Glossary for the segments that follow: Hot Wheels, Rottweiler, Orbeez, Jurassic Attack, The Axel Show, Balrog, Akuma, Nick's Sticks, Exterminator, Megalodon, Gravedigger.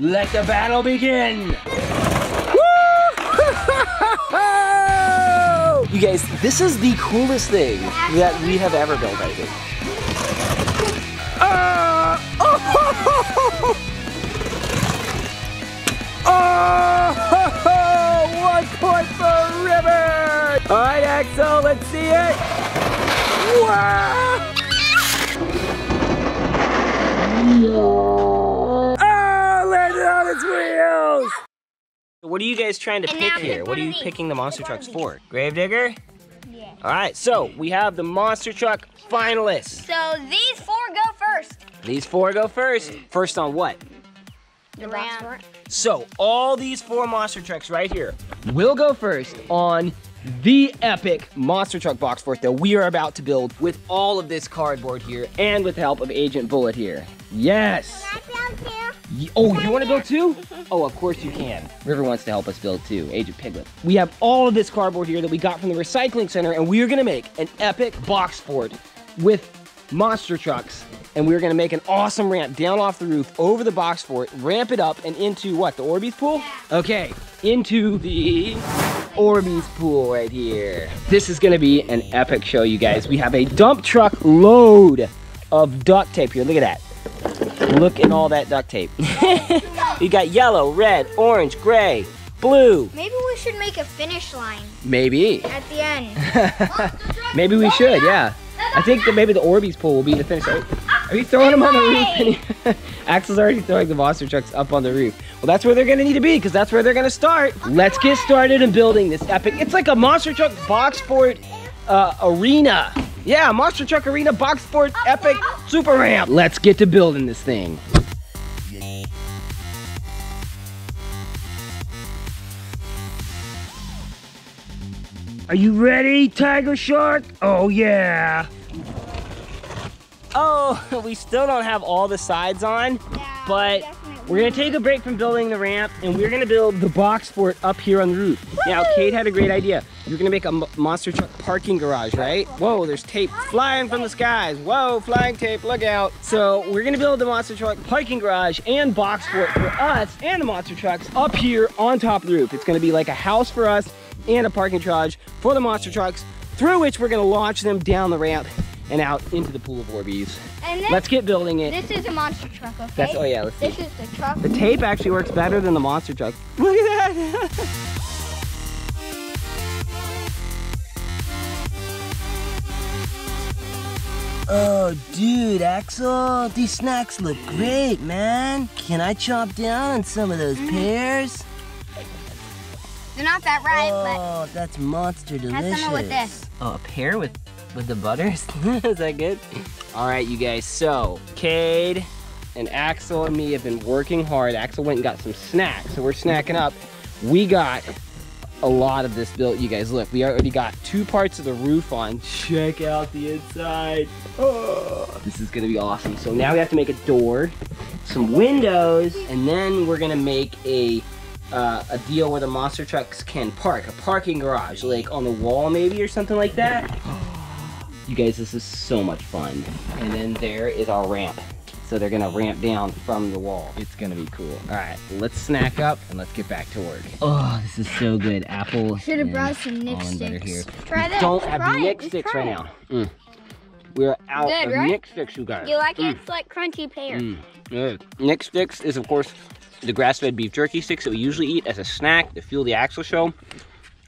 Let the battle begin! You guys, this is the coolest thing that we have ever built, I think. One point for River! All right, Axel, let's see it. Wow! Oh, landed on its wheels! What are you guys trying to pick here? What are you picking the monster trucks for? Gravedigger? Yeah. All right, so we have the monster truck finalists. So these four go first. These four go first. First on what? The round. So all these four monster trucks right here will go first on the epic monster truck box fort that we are about to build with all of this cardboard here and with the help of Agent Bullet here. Yes. Oh, you want to build two? Oh, of course you can. River wants to help us build two, Agent Piglet. We have all of this cardboard here that we got from the recycling center, and we are going to make an epic box fort with monster trucks, and we're going to make an awesome ramp down off the roof over the box fort, ramp it up, and into what, the Orbeez pool? Okay, into the Orbeez pool right here. This is going to be an epic show, you guys. We have a dump truck load of duct tape here. Look at that. Look at all that duct tape. You got yellow, red, orange, gray, blue. Maybe we should make a finish line. Maybe. At the end. Maybe we should, yeah. I think that maybe the Orbeez pool will be the finish line. Are you throwing them on the roof? Axel's already throwing the monster trucks up on the roof. Well, that's where they're gonna need to be, because that's where they're gonna start. Let's get started in building this epic. It's like a monster truck box fort arena. Yeah, monster truck arena box fort epic super ramp. Let's get to building this thing. Are you ready, Tiger Shark? Oh yeah. Oh, we still don't have all the sides on, but we're gonna take a break from building the ramp, and we're gonna build the box fort up here on the roof. Now, Kate had a great idea. You're gonna make a monster truck parking garage, right? Whoa, there's tape flying from the skies. Whoa, flying tape, look out. So we're gonna build the monster truck parking garage and box fort for us and the monster trucks up here on top of the roof. It's gonna be like a house for us and a parking garage for the monster trucks, through which we're gonna launch them down the ramp and out into the pool of Orbeez. And this, let's get building it. This is a monster truck, okay? That's, oh yeah, let's see. This is the truck. The tape actually works better than the monster truck. Look at that. Oh, dude, Axel, these snacks look great, man. Can I chop down on some of those pears? They're not that ripe, but... Oh, that's monster delicious. Have some with this. Oh, a pear with the butters? Is that good? All right, you guys, so Cade and Axel and me have been working hard. Axel went and got some snacks, so we're snacking up. We got a lot of this built, you guys. Look, we already got two parts of the roof on. Check out the inside. Oh, this is gonna be awesome. So now we have to make a door, some windows, and then we're gonna make a deal where the monster trucks can park, a parking garage, like on the wall maybe or something like that. You guys, this is so much fun. And then there is our ramp. So they're gonna ramp down from the wall. It's gonna be cool. All right, let's snack up and let's get back to work. Oh, this is so good. Apple. Should have brought some Nick's Sticks. Here. Try this. Don't have Nick's Sticks right now. Mm. We're out of Nick's Sticks, you guys. You like it? It's like crunchy pear. Good. Nick's Sticks is, of course, the grass-fed beef jerky sticks that we usually eat as a snack to fuel the Axel Show,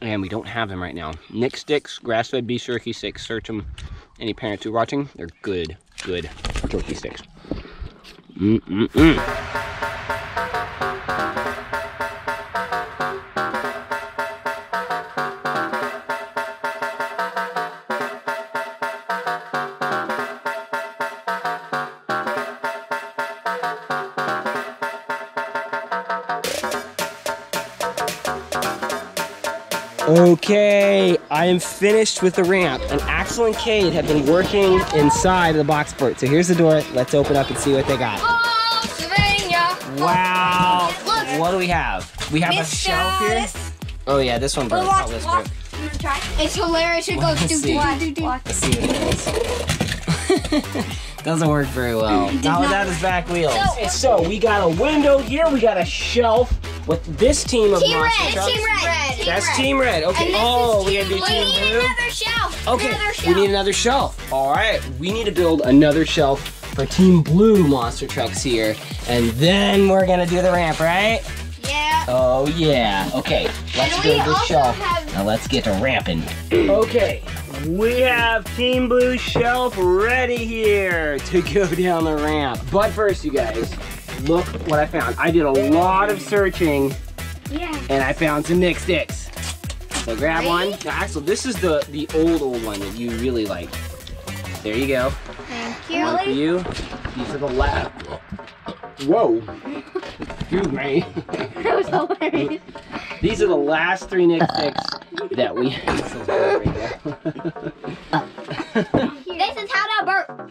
and we don't have them right now. Nick's Sticks, grass-fed beef jerky sticks. Search them. Any parents who are watching, they're good, good jerky sticks. Okay, I am finished with the ramp, and Axel and Cade have been working inside the box fort. So here's the door. Let's open up and see what they got. Wow, what do we have? We have a shelf here. Oh yeah, this one broke. It's hilarious. It goes. Let's see what it is. Doesn't work very well. Not without his back wheels. So we got a window here. We got a shelf with this team of monster trucks. Team Red. That's Team Red. Okay. Oh, we got to do Team Blue. We need another shelf. Okay. We need another shelf. All right. We need to build another shelf for Team Blue monster trucks here, and then we're gonna do the ramp, right? Yeah. Oh yeah. Okay. Let's build this shelf. Now let's get to ramping. Okay. We have Team Blue shelf ready here to go down the ramp. But first, you guys, look what I found. I did a lot of searching, and I found some Nick's Sticks. So grab one. Now, Axel, this is the old one that you really like. There you go. Thank you. One for you. These are the left. Whoa. Excuse me. That was hilarious. These are the last three Nick's Sticks that we have. This is how to burp.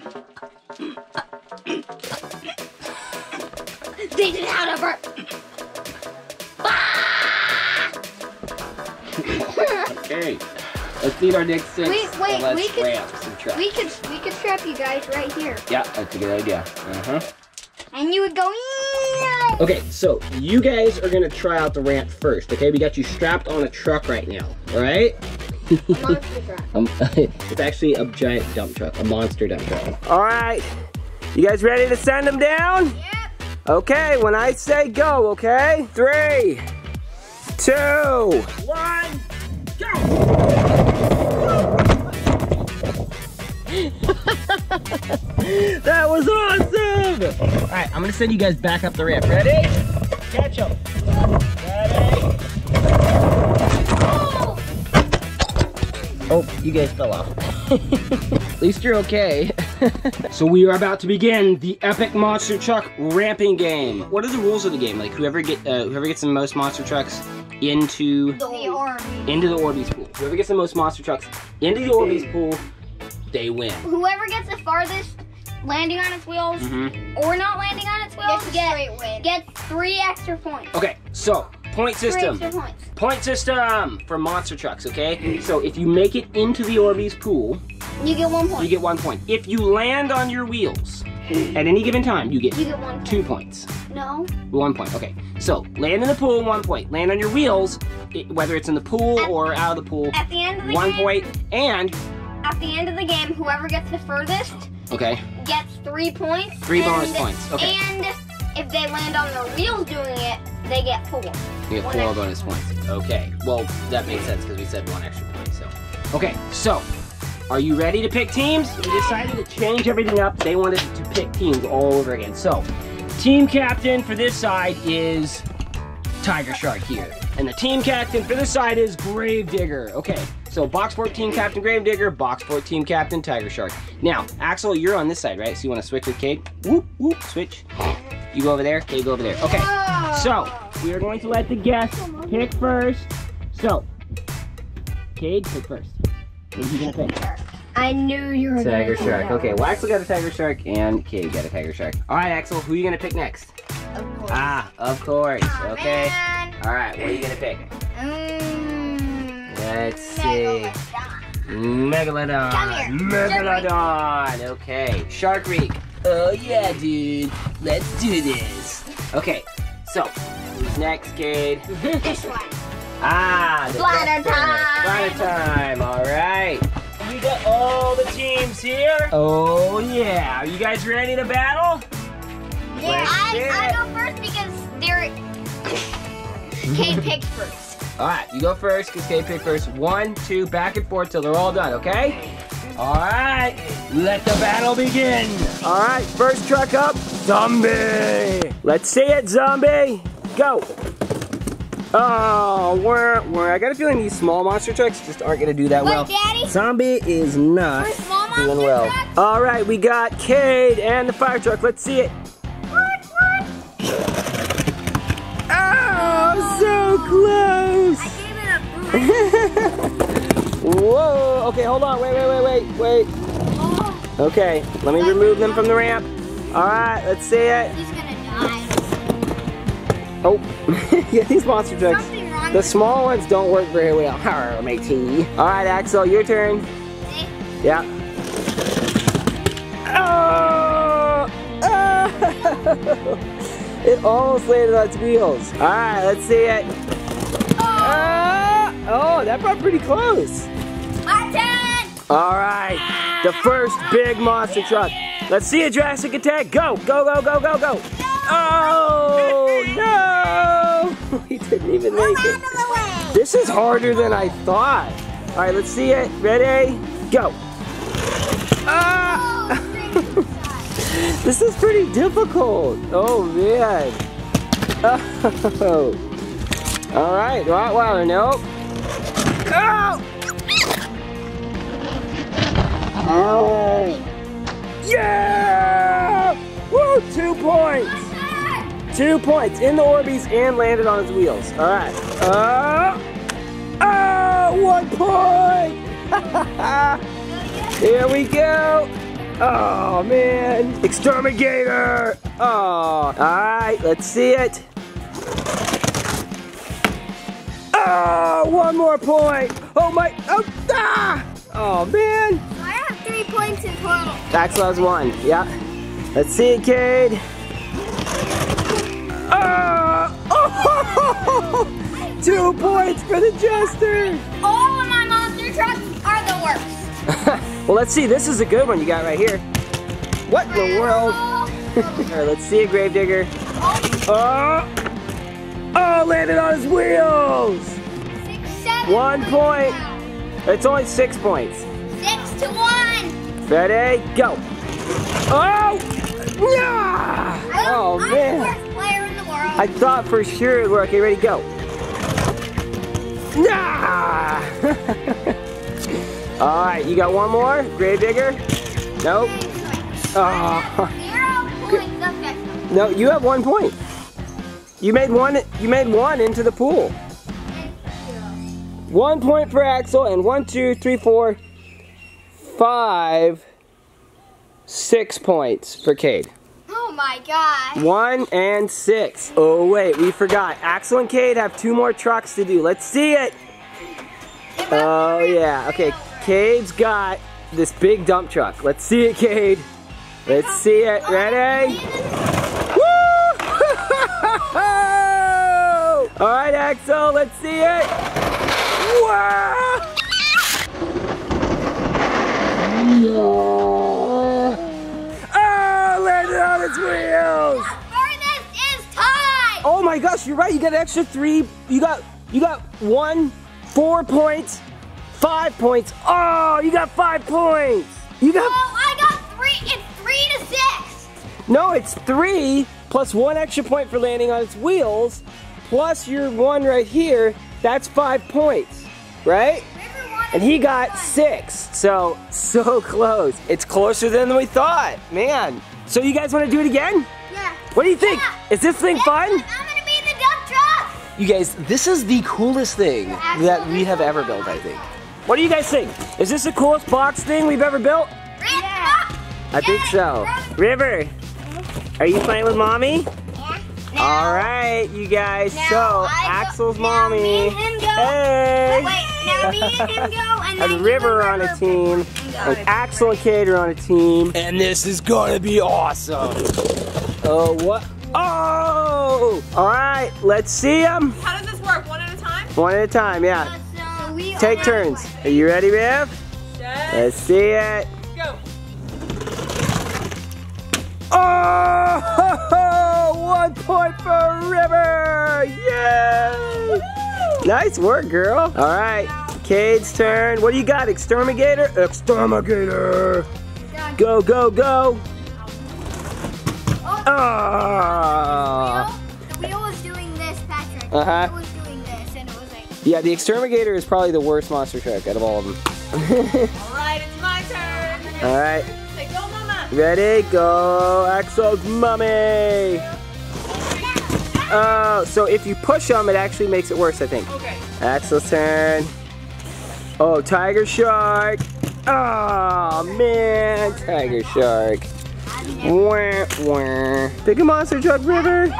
This is how to burp. Okay. Let's eat our Nick's Sticks. Wait, let's ramp some trucks. We could strap you guys right here. Yeah, that's a good idea. And you would go. Okay, so you guys are gonna try out the ramp first, okay? We got you strapped on a truck right now, all right? A monster truck. It's actually a giant dump truck, a monster dump truck. All right, you guys ready to send them down? Yep. Okay, when I say go, okay? 3, 2, 1, go! That was awesome! All right, I'm gonna send you guys back up the ramp. Ready? Catch up. Ready? Oh, you guys fell off. At least you're okay. So we are about to begin the epic monster truck ramping game. What are the rules of the game? Like whoever gets the most monster trucks into the Orbeez pool. Whoever gets the most monster trucks into the Orbeez pool, they win. Whoever gets the farthest landing on its wheels or not landing on its wheels gets 3 extra points. Okay, so point system. 3 extra points. Point system for monster trucks, okay? So if you make it into the Orbeez pool, you get 1 point. You get 1 point. If you land on your wheels at any given time, you get 1 point. 2 points. No. 1 point, okay. So land in the pool, 1 point. Land on your wheels, whether it's in the pool or out of the pool, at the end of the game, 1 point. And at the end of the game, whoever gets the furthest gets 3 points. 3 bonus points, okay. And if they land on their wheels doing it, they get 4. You get 4 bonus points. Okay, well, that makes sense because we said 1 extra point, so. Okay, so, are you ready to pick teams? We decided to change everything up. They wanted to pick teams all over again. So, team captain for this side is Tiger Shark here. And the team captain for this side is Gravedigger, okay. So box 14 captain Gravedigger, box 14 captain Tiger Shark. Now, Axel, you're on this side, right? So you want to switch with Kate? Whoop, whoop, switch. You go over there, Kate, go over there. Okay, so we are going to let the guests pick first. So, Kate, pick first. What are you going to pick? I knew you were going to pick Tiger Shark. Okay, well, Axel got a Tiger Shark and Kate got a Tiger Shark. All right, Axel, who are you going to pick next? Of course. Ah, of course. Oh, okay. Man. All right, what are you going to pick? Let's see. Megalodon. Come here. Megalodon. Okay. Shark Reek. Oh yeah, dude. Let's do this. Okay. So, who's next, Cade? This one. Ah, the Splatter time. Splatter time. All right. We got all the teams here. Oh yeah. Are you guys ready to battle? Yeah. I go first because Cade picked first. All right, you go first, because Kate picked first. 1, 2, back and forth till they're all done, okay? All right, let the battle begin. All right, first truck up, Zombie. Let's see it, Zombie. Go. Oh, I got a feeling these small monster trucks just aren't going to do that well. Daddy? Zombie is not doing well. Trucks? All right, we got Kate and the fire truck. Let's see it. So close! I gave it a boost. Whoa! Okay, hold on. Wait. Okay, let me remove them from the ramp. All right, let's see it. He's gonna die. Oh, yeah, these monster trucks. The small ones don't work very well. All right, Axel, your turn. Yeah. It almost landed on its wheels. All right, let's see it. Oh, oh that brought pretty close. My turn. All right, the first big monster truck. Let's see a Jurassic Attack. Go, go, go, go, go, go. No. Oh, no. He didn't even make it. This is harder than I thought. All right, let's see it. Ready? Go. This is pretty difficult. Oh, man. Oh. All right, Rottweiler, nope. Oh! Oh. Yeah! Woo, 2 points. 2 points in the Orbeez and landed on his wheels. All right. Oh, 1 point. Here we go. Oh man, Exterminator! Oh, all right, let's see it. Oh, 1 more point. Oh my, oh, ah! Oh man. I have 3 points in total. Axel has 1, yeah. Let's see it, Cade. Oh, 2 points for the Jester. All of my monster trucks are the worst. Well, let's see, this is a good one you got right here. What in the world? All right, let's see a Gravedigger. Oh! Oh, landed on his wheels! 6, 7. 1 point. It's only 6 points. 6-1. Ready, go. Oh! Yeah! Oh, man. I'm the worst player in the world. I thought for sure it would work. Okay, ready, go. Nah! All right, you got 1 more? Gravedigger? Nope. Oh. No, you have 1 point. You made one into the pool. 1 point for Axel, and 1, 2, 3, 4, 5, 6 points for Cade. Oh my God. 1 and 6. Oh wait, we forgot. Axel and Cade have 2 more trucks to do. Let's see it. Oh yeah, okay. Cade's got this big dump truck. Let's see it, Cade. Let's see it. Ready? Woo! All right, Axel, let's see it. Whoa! Oh, landed on its wheels. Ernest is tied. Oh my gosh, you're right. You got an extra 3. You got 1, 4 points. 5 points. Oh, you got 5 points. You got. Oh, I got 3. It's 3 to 6. No, it's 3 plus 1 extra point for landing on its wheels, plus your 1 right here. That's 5 points, right? And he got 6. So close. It's closer than we thought, man. So you guys want to do it again? Yeah. What do you think? Yeah. Is this thing fun? I'm gonna be the dump truck. You guys, this is the coolest thing that we have ever built, I think. What do you guys think? Is this the coolest box thing we've ever built? Yeah. I think so. River, are you playing with Mommy? Yeah. No. All right, you guys. No, so Axel's mommy. Me and him go. Hey. Wait, now me and him go, and then River on a team, and Axel and Cade are on a team. And this is gonna be awesome. Oh what? Oh! All right, let's see them. How does this work? One at a time? One at a time, yeah. Take turns. Are you ready, Rev? Yes. Let's see it. Go. Oh, ho, ho, 1 point for River. Yay! Nice work, girl. All right, Cade's turn. What do you got, Exterminator? Exterminator. Go, go, go. Oh. The wheel was doing this, Patrick. Uh-huh. Yeah, the Exterminator is probably the worst monster truck out of all of them. All right, it's my turn. All right. Say go, Mama. Ready, go, Axel's Mommy. Oh, so if you push them, it actually makes it worse, I think. Okay. Axel's turn. Oh, Tiger Shark. Oh, man, Tiger Shark. Wah, wah. Pick a monster truck, River.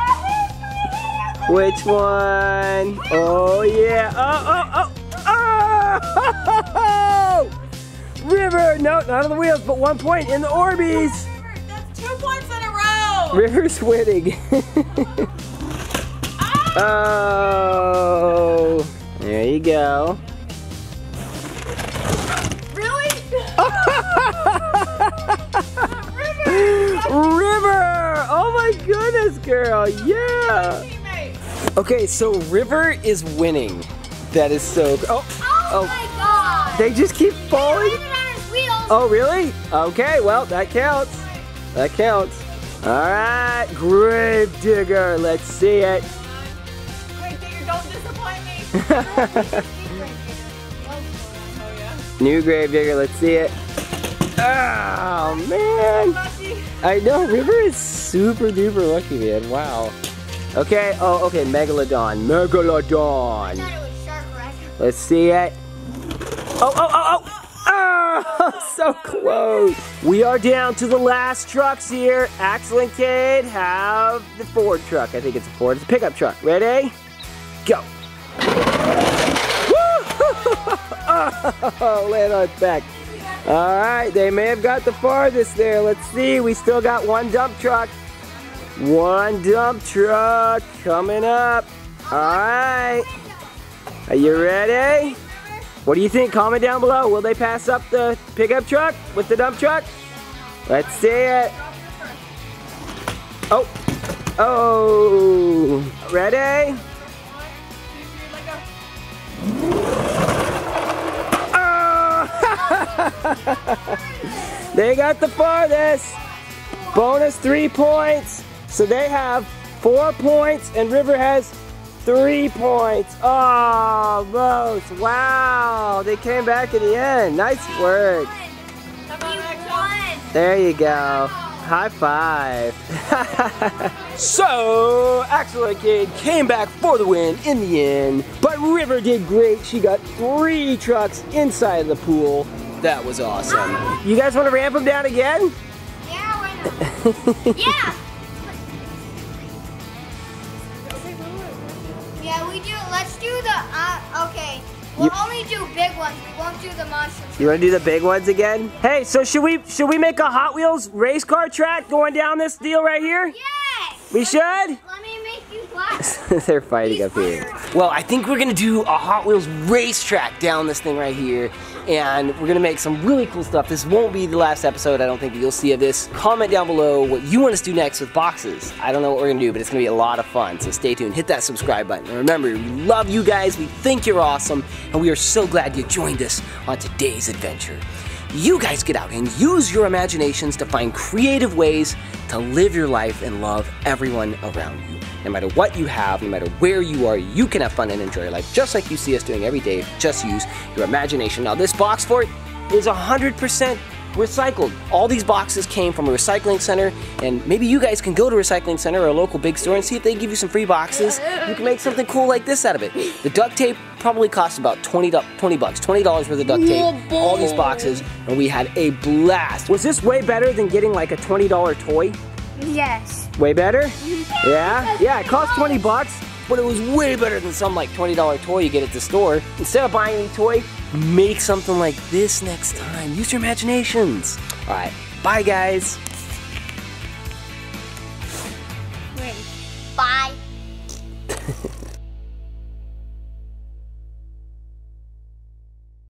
Which one? Oh yeah! Oh oh oh! Oh! River, no, not on the wheels, but 1 point in the Orbeez. That's 2 points in a row. River's winning. Oh, there you go. Really? River! River! Oh my goodness, girl! Yeah. Okay, so River is winning. That is so. Oh. Oh my God! They just keep falling. Oh really? Okay, well that counts. That counts. Alright, Gravedigger, let's see it. Gravedigger, don't disappoint me. New Gravedigger, let's see it. Oh man. I know, River is super duper lucky, man. Wow. Okay, oh okay, Megalodon. Megalodon. I thought it was shark wreck. Let's see it. Oh, oh, oh, oh! So close. We are down to the last trucks here. Axel and Cade have the Ford truck. I think it's a Ford. It's a pickup truck. Ready? Go. Oh, land on its back. All right. They may have got the farthest there. Let's see. We still got one dump truck. One dump truck coming up. All right. Are you ready? What do you think? Comment down below. Will they pass up the pickup truck with the dump truck? Let's see it. Oh. Oh. Ready? Oh. They got the farthest. Bonus 3 points. So they have 4 points and River has 3 points. Oh, almost. Wow. They came back at the end. Nice work. There you go. High five. So, Axel and Cade came back for the win in the end. But River did great. She got 3 trucks inside the pool. That was awesome. You guys want to ramp them down again? Yeah, why not? Yeah. Yeah, we do. Let's do the, okay. We'll only do big ones. We won't do the monsters. You want to do the big ones again? Hey, so should we make a Hot Wheels race car track going down this deal right here? Yes! We should? Let me make you laugh. They're fighting up here. Well, I think we're going to do a Hot Wheels race track down this thing right here. And we're going to make some really cool stuff. This won't be the last episode, I don't think, that you'll see of this. Comment down below what you want us to do next with boxes. I don't know what we're going to do, but it's going to be a lot of fun. So stay tuned. Hit that subscribe button. And remember, we love you guys. We think you're awesome. And we are so glad you joined us on today's adventure. You guys get out and use your imaginations to find creative ways to live your life and love everyone around you. No matter what you have, no matter where you are, you can have fun and enjoy your life just like you see us doing every day. Just use your imagination. Now this box for it is 100% recycled. All these boxes came from a recycling center, and maybe you guys can go to a recycling center or a local big store and see if they give you some free boxes. You can make something cool like this out of it. The duct tape probably cost about $20 $20 worth of duct tape, all these boxes, and we had a blast. Was this way better than getting like a $20 toy? Yes. Way better? Yeah? Yeah, it cost $20, but it was way better than some like $20 toy you get at the store. Instead of buying any toy, make something like this next time. Use your imaginations. All right, bye guys.